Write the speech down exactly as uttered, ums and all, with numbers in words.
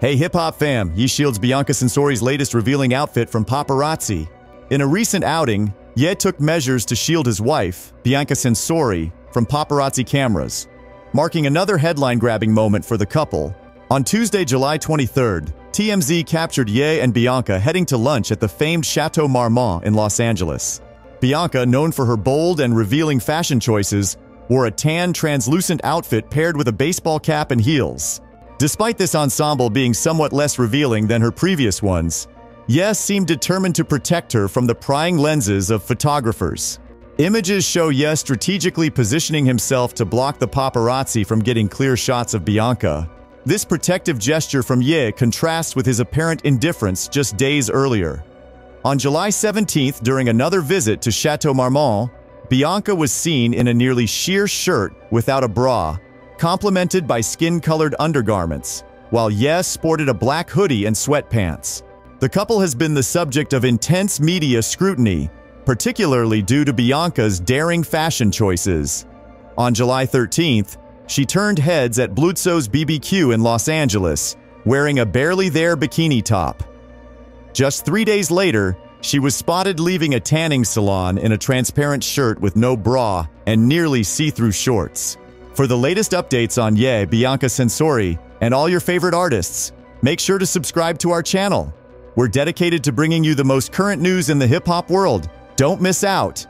Hey hip-hop fam, Ye shields Bianca Censori's latest revealing outfit from paparazzi. In a recent outing, Ye took measures to shield his wife, Bianca Censori, from paparazzi cameras, marking another headline-grabbing moment for the couple. On Tuesday, July twenty-third, T M Z captured Ye and Bianca heading to lunch at the famed Chateau Marmont in Los Angeles. Bianca, known for her bold and revealing fashion choices, wore a tan, translucent outfit paired with a baseball cap and heels. Despite this ensemble being somewhat less revealing than her previous ones, Ye seemed determined to protect her from the prying lenses of photographers. Images show Ye strategically positioning himself to block the paparazzi from getting clear shots of Bianca. This protective gesture from Ye contrasts with his apparent indifference just days earlier. On July seventeenth, during another visit to Chateau Marmont, Bianca was seen in a nearly sheer shirt without a bra, complemented by skin-colored undergarments, while Ye sported a black hoodie and sweatpants. The couple has been the subject of intense media scrutiny, particularly due to Bianca's daring fashion choices. On July thirteenth, she turned heads at Bluzzo's B B Q in Los Angeles, wearing a barely-there bikini top. Just three days later, she was spotted leaving a tanning salon in a transparent shirt with no bra and nearly see-through shorts. For the latest updates on Ye, Bianca Censori, and all your favorite artists, make sure to subscribe to our channel. We're dedicated to bringing you the most current news in the hip-hop world. Don't miss out!